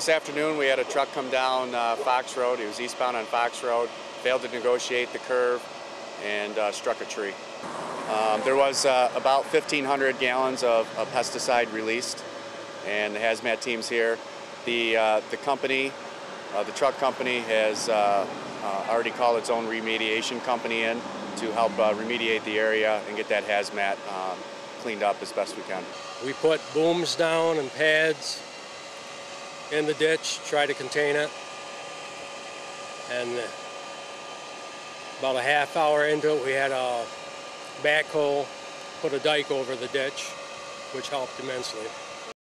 This afternoon we had a truck come down Fox Road. He was eastbound on Fox Road, failed to negotiate the curve, and struck a tree. There was about 1,500 gallons of pesticide released, and the hazmat team's here. The truck company has already called its own remediation company in to help remediate the area and get that hazmat cleaned up as best we can. We put booms down and pads in the ditch, try to contain it, and about a half hour into it we had a backhoe put a dike over the ditch, which helped immensely.